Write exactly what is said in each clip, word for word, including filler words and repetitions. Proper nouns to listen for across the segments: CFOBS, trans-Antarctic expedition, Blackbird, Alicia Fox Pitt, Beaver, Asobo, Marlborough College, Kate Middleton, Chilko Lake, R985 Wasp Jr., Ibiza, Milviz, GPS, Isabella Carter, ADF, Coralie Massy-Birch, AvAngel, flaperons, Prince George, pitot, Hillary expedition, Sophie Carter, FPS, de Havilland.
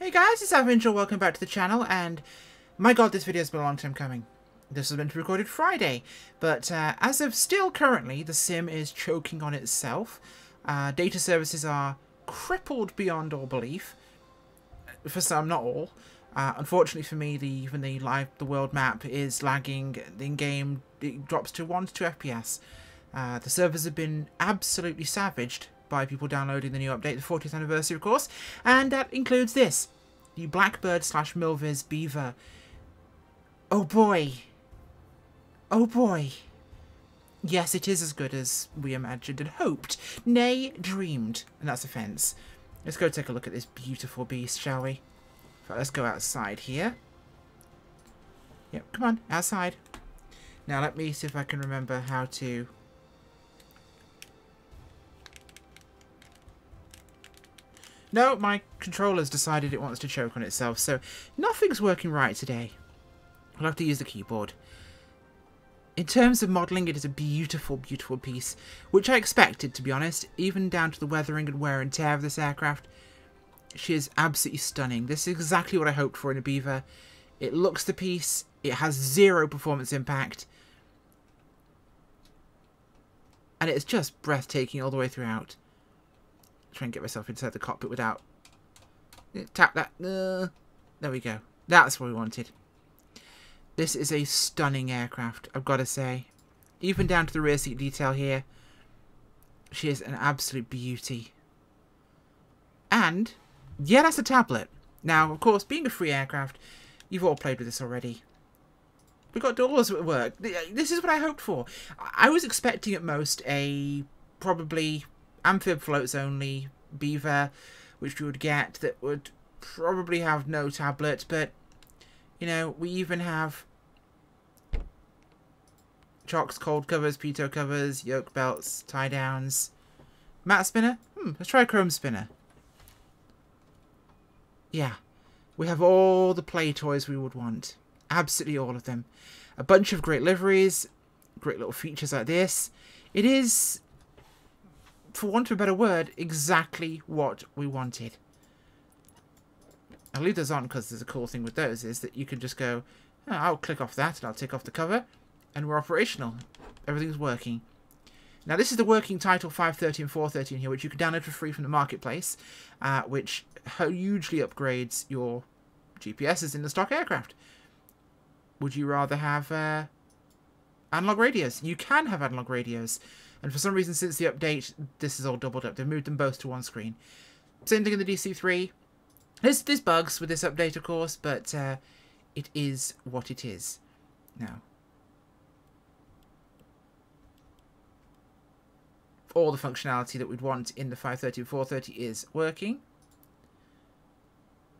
Hey guys, it's AvAngel, welcome back to the channel, and my god, this video has been a long time coming. This was meant to be recorded Friday, but uh, as of still currently, the sim is choking on itself. Uh, data services are crippled beyond all belief. For some, not all. Uh, unfortunately for me, the even the live the world map is lagging. In game, it drops to one to two F P S. Uh, the servers have been absolutely savaged by people downloading the new update, the fortieth anniversary, of course, and that includes this. The Blackbird slash Milviz Beaver. Oh boy. Oh boy. Yes, it is as good as we imagined and hoped. Nay, dreamed. And that's a fence. Let's go take a look at this beautiful beast, shall we? Right, let's go outside here. Yep, come on, outside. Now let me see if I can remember how to... No, my controller's decided it wants to choke on itself, so nothing's working right today. I'll have to use the keyboard. In terms of modelling, it is a beautiful, beautiful piece, which I expected, to be honest, even down to the weathering and wear and tear of this aircraft. She is absolutely stunning. This is exactly what I hoped for in a Beaver. It looks the piece. It has zero performance impact. And it's just breathtaking all the way throughout. Try and get myself inside the cockpit without tap that. Uh, there we go. That's what we wanted. This is a stunning aircraft, I've got to say. Even down to the rear seat detail here, she is an absolute beauty. And yeah, that's a tablet. Now, of course, being a free aircraft, you've all played with this already. We've got doors at work. This is what I hoped for. I was expecting at most a probably amphib floats only Beaver, which we would get, that would probably have no tablet, but, you know, we even have chocks, cold covers, pitot covers, yoke belts, tie downs. Mat spinner? Hmm, let's try a chrome spinner. Yeah, we have all the play toys we would want. Absolutely all of them. A bunch of great liveries, great little features like this. It is... for want of a better word, exactly what we wanted. I'll leave those on because there's a cool thing with those is that you can just go, oh, I'll click off that and I'll take off the cover and we're operational. Everything's working. Now this is the working title five thirteen, four thirteen here, which you can download for free from the marketplace, uh, which hugely upgrades your G P Ses in the stock aircraft. Would you rather have uh, analog radios? You can have analog radios. And for some reason, since the update, this is all doubled up. They've moved them both to one screen. Same thing in the D C three. There's, there's bugs with this update, of course, but uh, it is what it is now. All the functionality that we'd want in the five thirty and four thirty is working,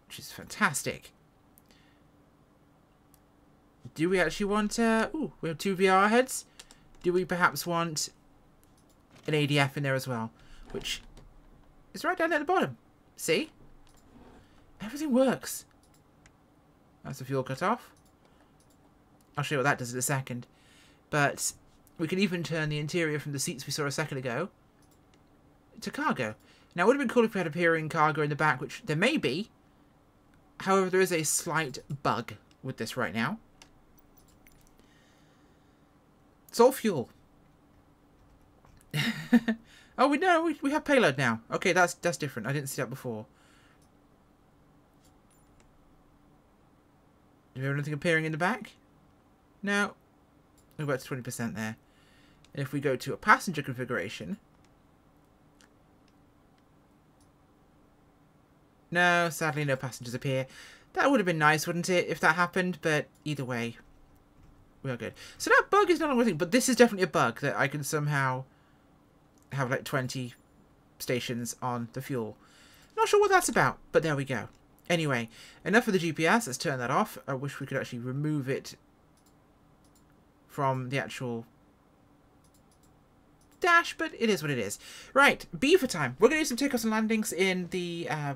which is fantastic. Do we actually want... Uh, ooh, we have two V R heads. Do we perhaps want... an A D F in there as well, which is right down there at the bottom. See? Everything works. That's the fuel cut off. I'll show you what that does in a second. But we can even turn the interior from the seats we saw a second ago to cargo. Now, it would have been cool if we had appearing cargo in the back, which there may be. However, there is a slight bug with this right now. It's all fuel. Oh, we know we, we have payload now. Okay, that's that's different. I didn't see that before. Do we have anything appearing in the back? No. We're about to twenty percent there. And if we go to a passenger configuration... No, sadly no passengers appear. That would have been nice, wouldn't it, if that happened? But either way, we are good. So that bug is no longer a thing, but this is definitely a bug that I can somehow... have like twenty stations on the fuel. Not sure what that's about, but there we go. Anyway, enough of the G P S. Let's turn that off. I wish we could actually remove it from the actual dash, but it is what it is. Right, Beaver time. We're going to do some takeoffs and landings in the uh,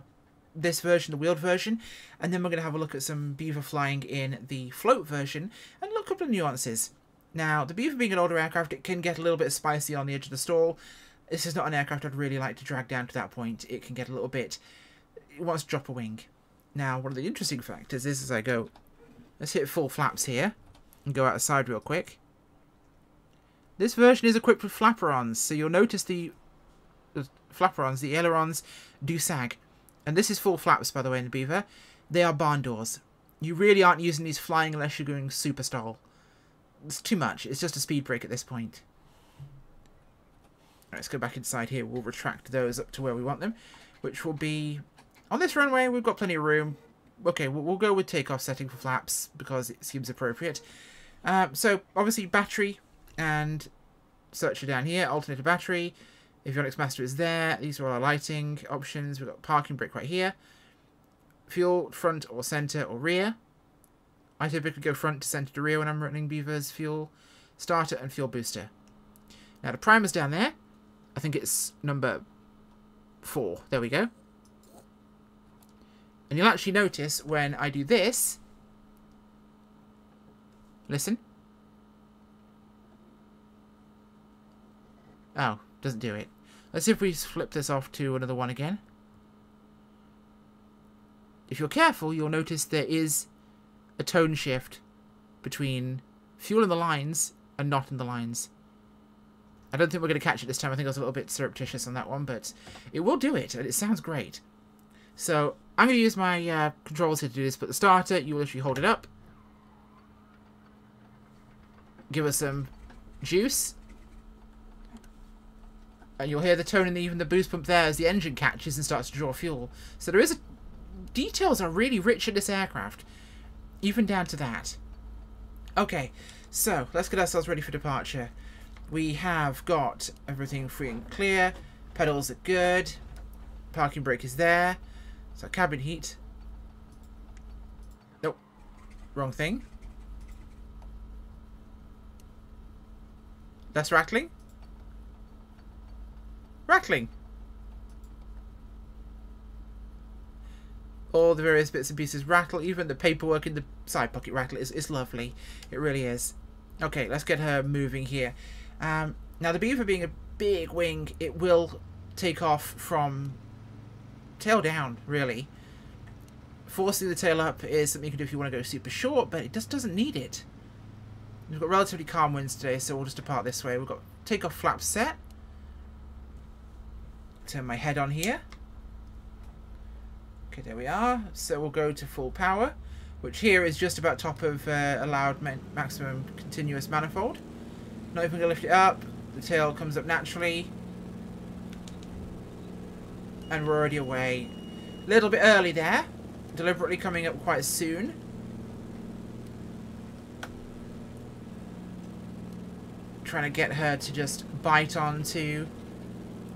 this version, the wheeled version, and then we're going to have a look at some Beaver flying in the float version and look up the nuances. Now, the Beaver being an older aircraft, it can get a little bit spicy on the edge of the stall. This is not an aircraft I'd really like to drag down to that point. It can get a little bit... it wants to drop a wing. Now, one of the interesting factors is, as I go, let's hit full flaps here and go outside real quick. This version is equipped with flaperons, so you'll notice the, the flaperons, the ailerons, do sag. And this is full flaps, by the way, in the Beaver. They are barn doors. You really aren't using these flying unless you're going super stall. It's too much. It's just a speed break at this point. All right, let's go back inside here. We'll retract those up to where we want them, which will be... on this runway, we've got plenty of room. Okay, we'll, we'll go with takeoff setting for flaps because it seems appropriate. Um, so, obviously, battery and searcher down here. Alternator battery. Avionics master is there. These are all our lighting options. We've got parking brake right here. Fuel, front or centre or rear. I typically go front to centre to rear when I'm running Beaver's fuel starter and fuel booster. Now, the primer's down there. I think it's number four. There we go. And you'll actually notice when I do this, listen. Oh, doesn't do it. Let's see if we flip this off to another one again. If you're careful, you'll notice there is a tone shift between fuel in the lines and not in the lines. I don't think we're going to catch it this time. I think I was a little bit surreptitious on that one, but it will do it, and it sounds great. So I'm going to use my uh, controls here to do this, but the starter, you will literally hold it up. Give us some juice. And you'll hear the tone and even the boost pump there as the engine catches and starts to draw fuel. So there is a... details are really rich in this aircraft. Even down to that. Okay, so let's get ourselves ready for departure. We have got everything free and clear. Pedals are good. Parking brake is there. So cabin heat. Nope. Wrong thing. That's rattling. Rattling. All the various bits and pieces rattle. Even the paperwork in the side pocket rattle. It's, it's lovely. It really is. Okay, let's get her moving here. Um, now the Beaver being a big wing, it will take off from... tail down, really. Forcing the tail up is something you can do if you want to go super short, but it just doesn't need it. We've got relatively calm winds today, so we'll just depart this way. We've got takeoff flap set. Turn my head on here. Okay, there we are. So we'll go to full power, which here is just about top of uh, allowed ma maximum continuous manifold. Not even going to lift it up. The tail comes up naturally. And we're already away. A little bit early there. Deliberately coming up quite soon. Trying to get her to just bite onto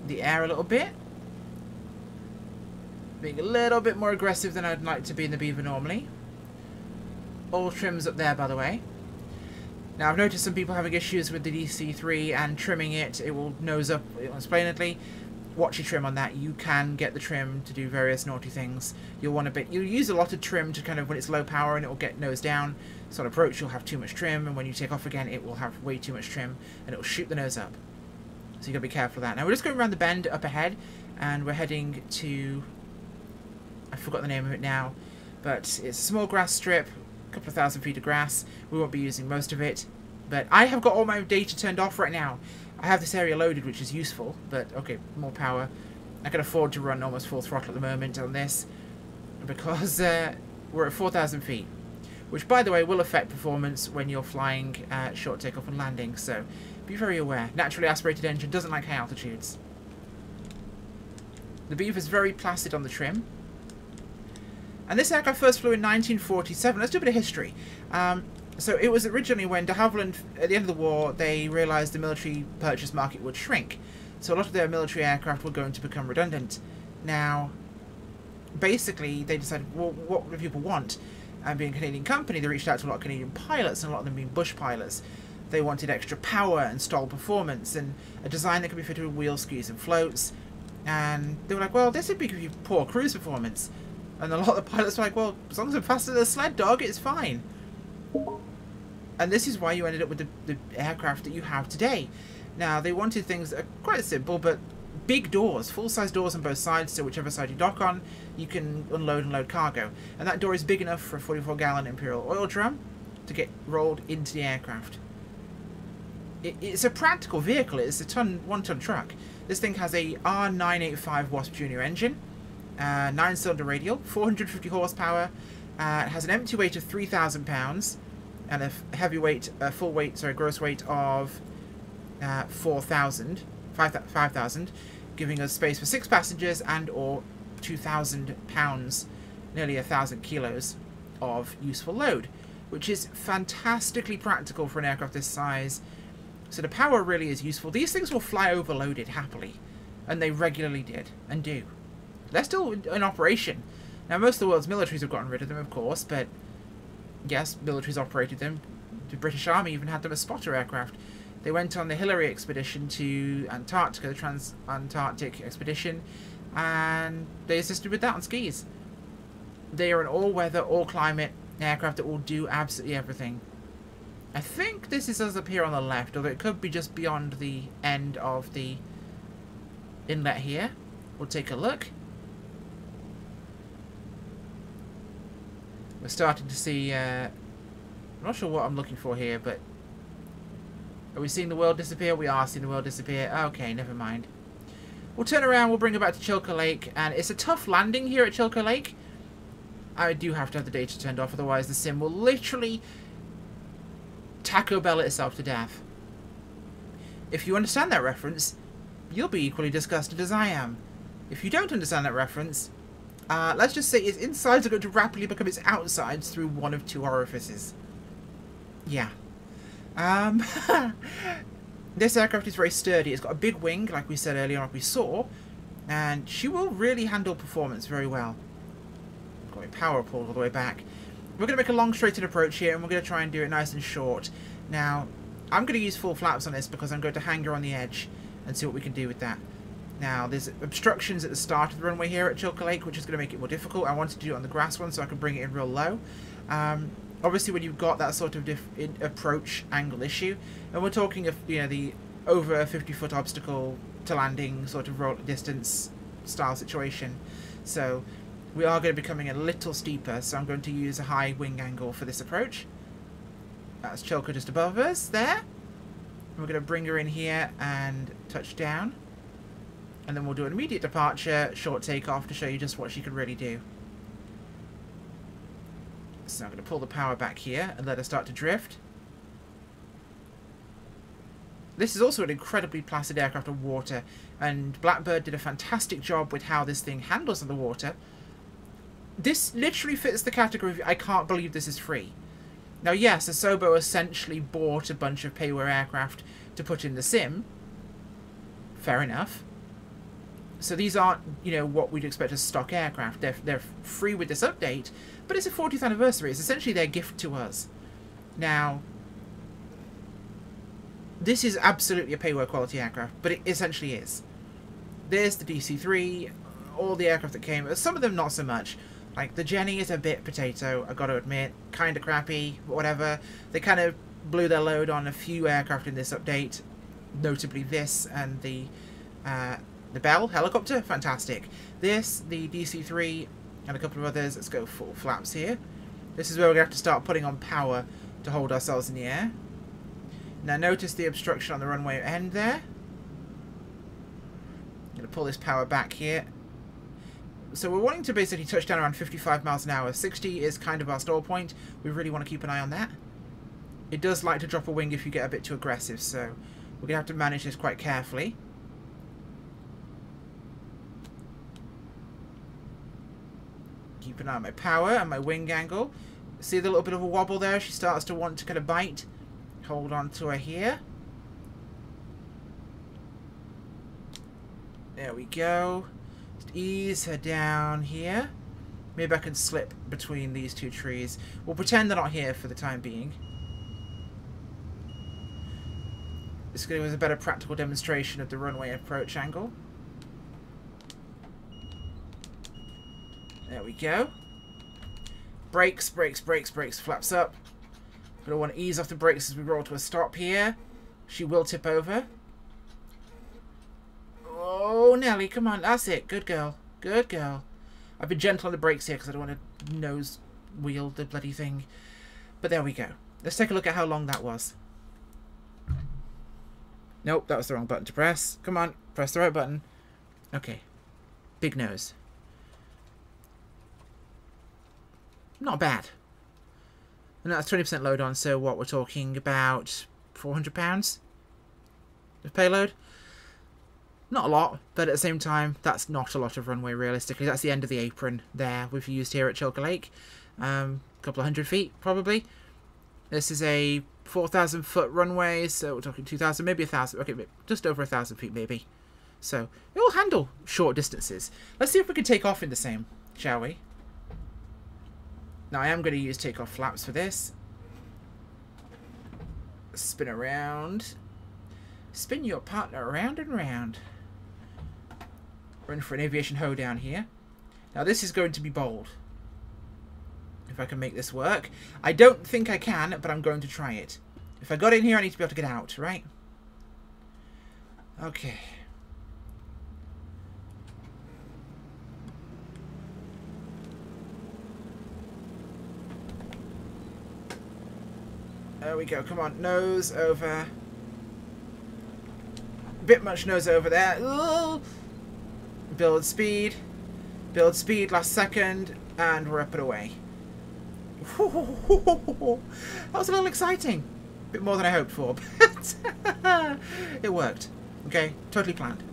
the air a little bit. Being a little bit more aggressive than I'd like to be in the Beaver normally. All trims up there, by the way. Now, I've noticed some people having issues with the D H C three and trimming it. It will nose up unexplainably. Watch your trim on that. You can get the trim to do various naughty things. You'll want a bit... you'll use a lot of trim to kind of... when it's low power and it will get nose down. So on approach, you'll have too much trim. And when you take off again, it will have way too much trim. And it will shoot the nose up. So you've got to be careful of that. Now, we're just going around the bend up ahead. And we're heading to... I forgot the name of it now. But it's a small grass strip. A couple of thousand feet of grass. We won't be using most of it. But I have got all my data turned off right now. I have this area loaded, which is useful, but okay, more power. I can afford to run almost full throttle at the moment on this because uh, we're at four thousand feet, which, by the way, will affect performance when you're flying uh, short takeoff and landing, so be very aware. Naturally aspirated engine doesn't like high altitudes. The Beaver's very placid on the trim. And this aircraft first flew in nineteen forty-seven. Let's do a bit of history. Um, So it was originally when de Havilland, at the end of the war, they realised the military purchase market would shrink. So a lot of their military aircraft were going to become redundant. Now, basically, they decided, well, what do people want? And being a Canadian company, they reached out to a lot of Canadian pilots, and a lot of them being bush pilots. They wanted extra power and stall performance, and a design that could be fitted with wheel skis and floats. And they were like, well, this would be give you poor cruise performance. And a lot of the pilots were like, well, as long as I'm faster than a sled dog, it's fine. And this is why you ended up with the, the aircraft that you have today. Now, they wanted things that are quite simple, but big doors, full-size doors on both sides, so whichever side you dock on, you can unload and load cargo. And that door is big enough for a forty-four gallon Imperial oil drum to get rolled into the aircraft. It, it's a practical vehicle. It's a ton, one-ton truck. This thing has a R nine eighty-five Wasp Junior engine, uh, nine-cylinder radial, four hundred fifty horsepower. Uh, it has an empty weight of three thousand pounds and a heavy weight, a full weight, sorry, gross weight of uh, four thousand. five thousand, giving us space for six passengers and or two thousand pounds, nearly a thousand kilos of useful load, which is fantastically practical for an aircraft this size. So the power really is useful. These things will fly overloaded happily, and they regularly did and do. They're still in operation. Now, most of the world's militaries have gotten rid of them, of course, but yes, militaries operated them. The British Army even had them as spotter aircraft. They went on the Hillary expedition to Antarctica, the trans-Antarctic expedition, and they assisted with that on skis. They are an all-weather, all-climate aircraft that will do absolutely everything. I think this is us up here on the left, although it could be just beyond the end of the inlet here. We'll take a look. We're starting to see... Uh, I'm not sure what I'm looking for here, but... Are we seeing the world disappear? We are seeing the world disappear. Okay, never mind. We'll turn around, we'll bring it back to Chilko Lake, and it's a tough landing here at Chilko Lake. I do have to have the data turned off, otherwise the sim will literally Taco Bell itself to death. If you understand that reference, you'll be equally disgusted as I am. If you don't understand that reference, uh, let's just say its insides are going to rapidly become its outsides through one of two orifices. Yeah. Um, this aircraft is very sturdy. It's got a big wing, like we said earlier, like we saw, and she will really handle performance very well. Got my power pulled all the way back. We're going to make a long straightened approach here, and we're going to try and do it nice and short. Now, I'm going to use full flaps on this because I'm going to hang her on the edge and see what we can do with that. Now, there's obstructions at the start of the runway here at Chilko Lake, which is going to make it more difficult. I wanted to do it on the grass one so I can bring it in real low. Um... Obviously, when you've got that sort of diff in approach angle issue, and we're talking of, you know, the over a fifty foot obstacle to landing sort of roll distance style situation, so we are going to be coming a little steeper, so I'm going to use a high wing angle for this approach. That's Chilko just above us there. We're going to bring her in here and touch down, and then we'll do an immediate departure, short takeoff to show you just what she can really do. So I'm going to pull the power back here and let her start to drift. This is also an incredibly placid aircraft on water, and Blackbird did a fantastic job with how this thing handles on the water. This literally fits the category of I can't believe this is free. Now yes, Asobo essentially bought a bunch of payware aircraft to put in the sim. Fair enough. So these aren't, you know, what we'd expect as stock aircraft. They're, they're free with this update, but it's a fortieth anniversary. It's essentially their gift to us. Now, this is absolutely a payware quality aircraft, but it essentially is. There's the D C three, all the aircraft that came, some of them not so much. Like, the Jenny is a bit potato, I've got to admit. Kind of crappy, whatever. They kind of blew their load on a few aircraft in this update, notably this and the... Uh, The Bell helicopter, fantastic. This, the D C three, and a couple of others. Let's go full flaps here. This is where we're going to have to start putting on power to hold ourselves in the air. Now notice the obstruction on the runway end there. I'm going to pull this power back here. So we're wanting to basically touch down around fifty-five miles an hour. sixty is kind of our stall point. We really want to keep an eye on that. It does like to drop a wing if you get a bit too aggressive, so we're going to have to manage this quite carefully. Keep an eye on my power and my wing angle. See the little bit of a wobble there? She starts to want to kind of bite. Hold on to her here. There we go. Just ease her down here. Maybe I can slip between these two trees. We'll pretend they're not here for the time being. This was a better practical demonstration of the runway approach angle. There we go. Brakes, brakes, brakes, brakes, flaps up. Gonna want to ease off the brakes as we roll to a stop here. She will tip over. Oh, Nelly, come on. That's it. Good girl. Good girl. I've been gentle on the brakes here because I don't want to nose wheel the bloody thing. But there we go. Let's take a look at how long that was. Nope, that was the wrong button to press. Come on, press the right button. Okay. Big nose. Not bad. And that's twenty percent load on, so what we're talking about four hundred pounds of payload. Not a lot, but at the same time, that's not a lot of runway, realistically. That's the end of the apron there we've used here at Chilko Lake. Um, a couple of hundred feet, probably. This is a four thousand foot runway, so we're talking two thousand, maybe one thousand. Okay, just over one thousand feet, maybe. So it'll handle short distances. Let's see if we can take off in the same, shall we? Now, I am going to use takeoff flaps for this. Spin around. Spin your partner around and round. We're in for an aviation hoedown here. Now, this is going to be bold. If I can make this work. I don't think I can, but I'm going to try it. If I got in here, I need to be able to get out, right? Okay. There we go. Come on. Nose over. Bit much nose over there. Ooh. Build speed. Build speed. Last second. And we're up and away. That was a little exciting. A bit more than I hoped for. But it worked. Okay. Totally planned.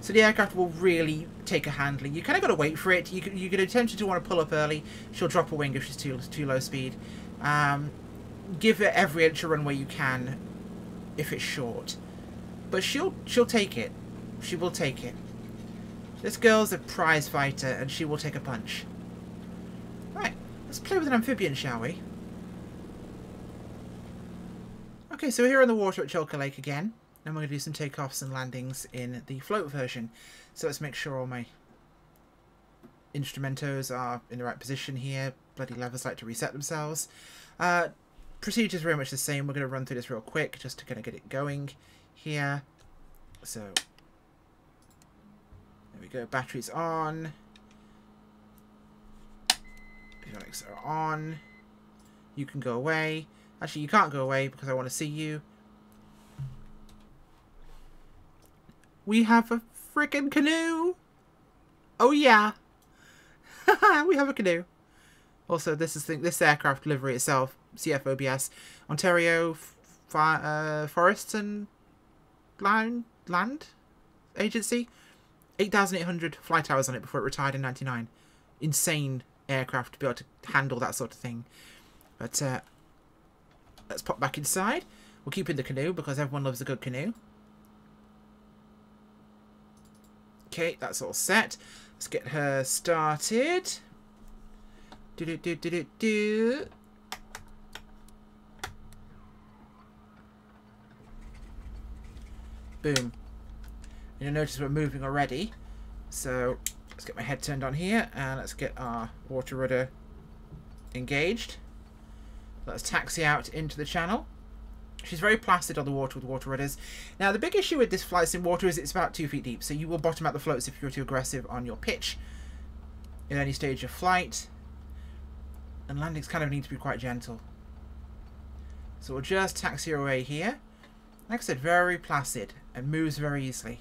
So the aircraft will really take a handling. You kind of got to wait for it. You can, you can attempt to want to pull up early. She'll drop a wing if she's too, too low speed. Um... Give it every inch of runway you can if it's short. But she'll she'll take it. She will take it. This girl's a prize fighter and she will take a punch. Right, let's play with an amphibian, shall we? Okay, so we're here on the water at Chilko Lake again. And we're going to do some takeoffs and landings in the float version. So let's make sure all my instrumentos are in the right position here. Bloody levers like to reset themselves. Uh... Procedure is very much the same. We're going to run through this real quick just to kind of get it going here. So, there we go. Batteries on. Avionics are on. You can go away. Actually, you can't go away because I want to see you. We have a freaking canoe. Oh, yeah. We have a canoe. Also, this is thing, this aircraft livery itself, C F O B S, Ontario uh, Forests and Land, Land Agency, eight thousand eight hundred flight hours on it before it retired in ninety-nine. Insane aircraft to be able to handle that sort of thing. But uh, let's pop back inside. We'll keep in the canoe because everyone loves a good canoe. Okay, that's all set. Let's get her started. Do, do, do, do, do, do. Boom. You'll notice we're moving already. So let's get my head turned on here and let's get our water rudder engaged. Let's taxi out into the channel. She's very placid on the water with water rudders. Now, the big issue with this flight in water is it's about two feet deep. So you will bottom out the floats if you're too aggressive on your pitch in any stage of flight. And landings kind of need to be quite gentle. So we'll just taxi away here. Like I said, very placid and moves very easily.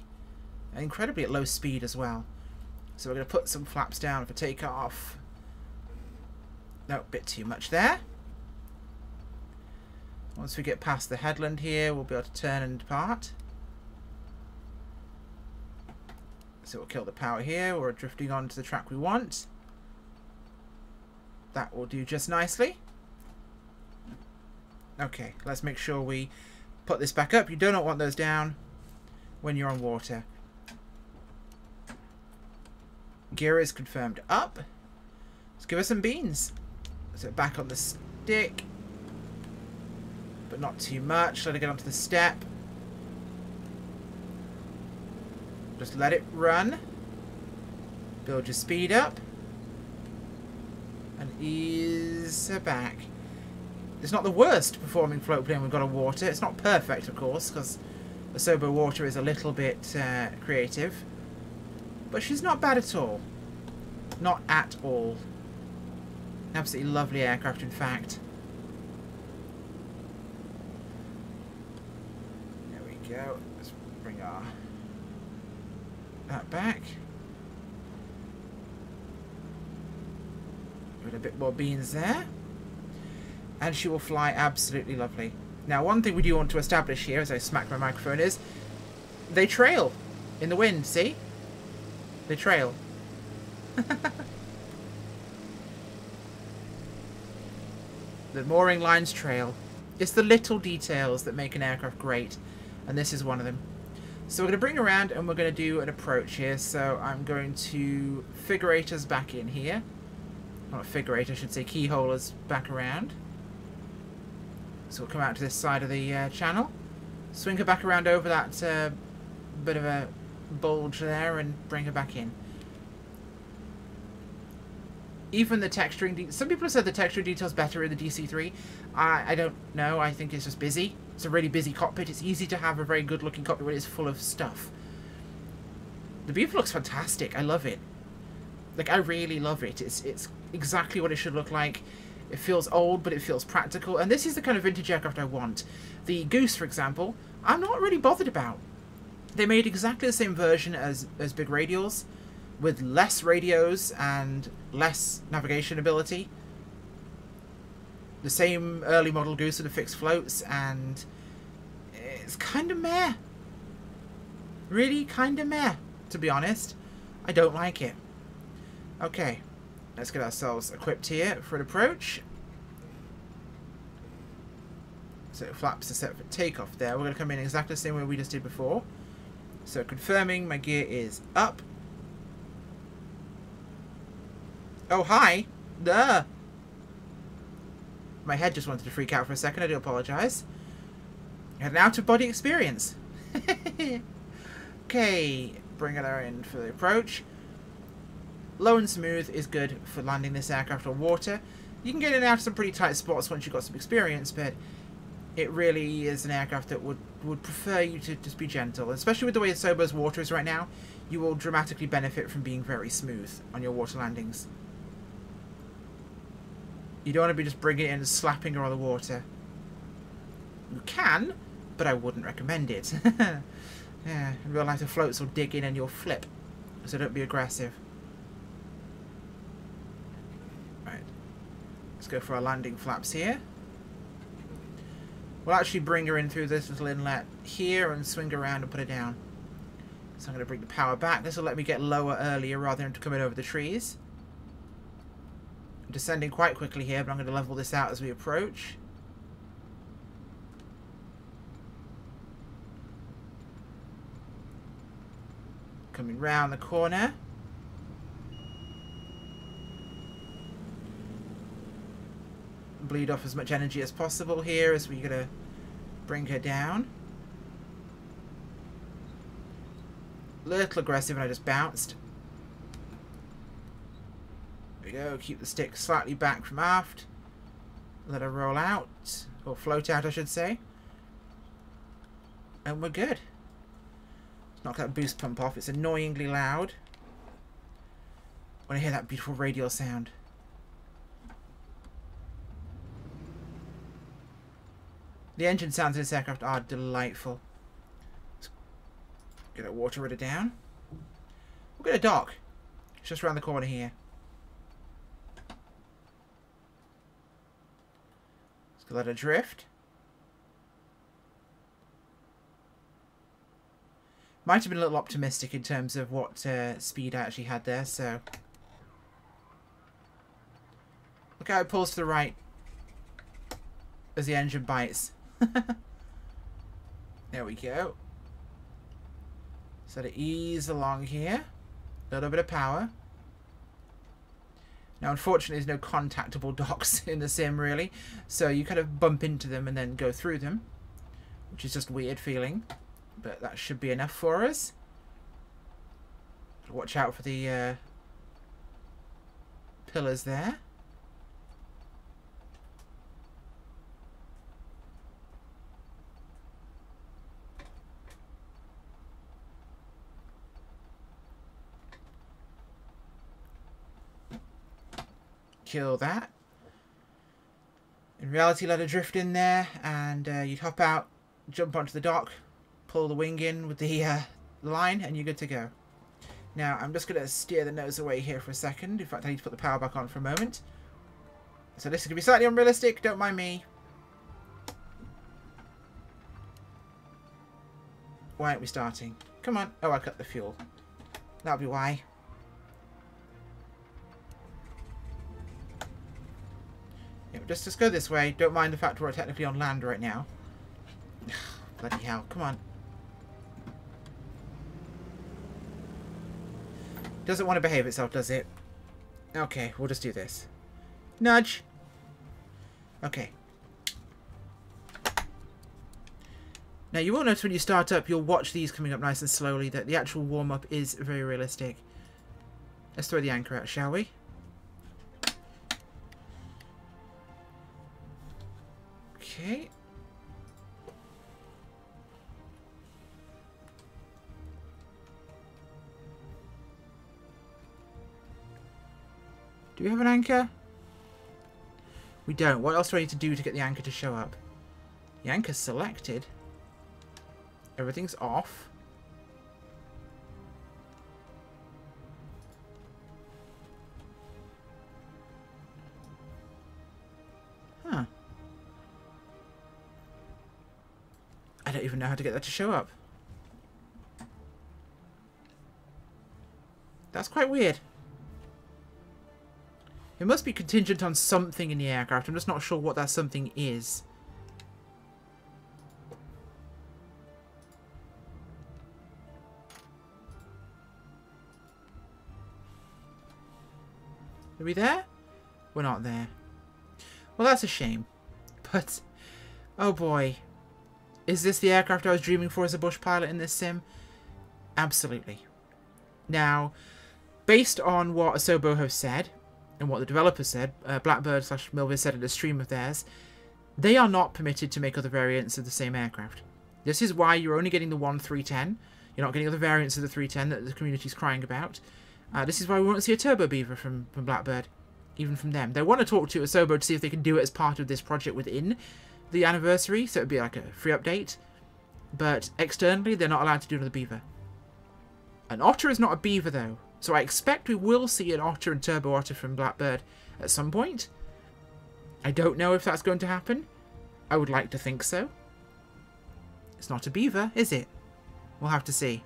And incredibly at low speed as well. So we're going to put some flaps down for takeoff. No, a bit too much there. Once we get past the headland here, we'll be able to turn and depart. So we'll kill the power here. We're drifting onto the track we want. That will do just nicely. Okay, let's make sure we put this back up. You do not want those down when you're on water. Gear is confirmed up. Let's give her some beans. So back on the stick. But not too much. Let her get onto the step. Just let it run. Build your speed up. And ease her back. It's not the worst performing float plane we've got on water. It's not perfect, of course, because Asobo water is a little bit uh, creative. But she's not bad at all. Not at all. Absolutely lovely aircraft, in fact. There we go. Let's bring our... that back. Put a bit more beans there. And she will fly absolutely lovely. Now, one thing we do want to establish here, as I smack my microphone, is they trail in the wind, see? They trail. The mooring lines trail. It's the little details that make an aircraft great, and this is one of them. So we're going to bring around and we're going to do an approach here. So I'm going to figure eight us back in here. Not figure eight, I should say keyhole us back around. So we'll come out to this side of the uh, channel, swing her back around over that uh, bit of a bulge there and bring her back in. Even the texturing, de some people have said the texturing details better in the D C three. I, I don't know, I think it's just busy. It's a really busy cockpit. It's easy to have a very good looking cockpit when it's full of stuff. The Beaver looks fantastic, I love it. Like, I really love it. It's, it's exactly what it should look like. It feels old, but it feels practical. And this is the kind of vintage aircraft I want. The Goose, for example, I'm not really bothered about. They made exactly the same version as, as Big Radials, with less radios and less navigation ability. The same early model Goose with the fixed floats, and it's kind of meh. Really kind of meh, to be honest. I don't like it. Okay, let's get ourselves equipped here for an approach. So flaps are set for takeoff there. We're going to come in exactly the same way we just did before. So confirming, my gear is up. Oh, hi! Duh. My head just wanted to freak out for a second, I do apologise. I had an out-of-body experience. Okay, bring her in for the approach. Low and smooth is good for landing this aircraft on water. You can get in and out of some pretty tight spots once you've got some experience, but it really is an aircraft that would, would prefer you to just be gentle. Especially with the way Asobo's water is right now, you will dramatically benefit from being very smooth on your water landings. You don't want to be just bringing it in and slapping her on the water. You can, but I wouldn't recommend it. Yeah, in real life the floats will dig in and you'll flip, so don't be aggressive. Right, let's go for our landing flaps here. We'll actually bring her in through this little inlet here and swing around and put her down. So I'm going to bring the power back. This will let me get lower earlier rather than to come in over the trees. I'm descending quite quickly here, but I'm going to level this out as we approach. Coming round the corner. Bleed off as much energy as possible here as we're going to bring her down. A little aggressive and I just bounced. There we go, keep the stick slightly back from aft. Let her roll out, or float out I should say. And we're good. Let's knock that boost pump off, it's annoyingly loud. I want to hear that beautiful radial sound. The engine sounds of this aircraft are delightful. Let's get that water rudder down. We'll get a dock. It's just around the corner here. Let's let her drift. Might have been a little optimistic in terms of what uh, speed I actually had there, so... look how it pulls to the right as the engine bites. There we go. So to ease along here, a little bit of power. Now unfortunately there's no contactable docks in the sim really, so you kind of bump into them and then go through them, which is just a weird feeling, but that should be enough for us. Watch out for the uh, pillars there. kill that. In reality, let her drift in there, and uh, you'd hop out, jump onto the dock, pull the wing in with the uh, line, and you're good to go. Now, I'm just going to steer the nose away here for a second. In fact, I need to put the power back on for a moment. So this is going to be slightly unrealistic, don't mind me. Why aren't we starting? Come on. Oh, I cut the fuel. That'll be why. Yeah, just, just go this way. Don't mind the fact we're technically on land right now. Bloody hell. Come on. Doesn't want to behave itself, does it? Okay, we'll just do this. Nudge. Okay. Now, you will notice when you start up, you'll watch these coming up nice and slowly, that the actual warm-up is very realistic. Let's throw the anchor out, shall we? Okay. Do we have an anchor? We don't. What else do I need to do to get the anchor to show up? The anchor's selected. Everything's off. Huh. I don't even know how to get that to show up. That's quite weird. It must be contingent on something in the aircraft. I'm just not sure what that something is. Are we there? We're not there. Well, that's a shame. But, oh boy. Is this the aircraft I was dreaming for as a bush pilot in this sim? Absolutely. Now, based on what Asobo have said, and what the developers said, uh, Blackbird slash Milviz said in a stream of theirs, they are not permitted to make other variants of the same aircraft. This is why you're only getting the one three ten. You're not getting other variants of the three ten that the community's crying about. Uh, this is why we won't see a Turbo Beaver from, from Blackbird, even from them. They want to talk to Asobo to see if they can do it as part of this project within the anniversary, so it'd be like a free update. But externally, they're not allowed to do another Beaver. An otter is not a beaver, though. So I expect we will see an otter and turbo otter from Blackbird at some point. I don't know if that's going to happen. I would like to think so. It's not a beaver, is it? We'll have to see.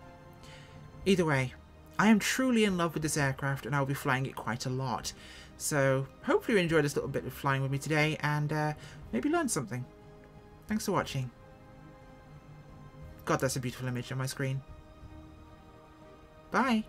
Either way, I am truly in love with this aircraft and I'll be flying it quite a lot. So hopefully you enjoyed this little bit of flying with me today and uh, maybe learned something. Thanks for watching. God, that's a beautiful image on my screen. Bye.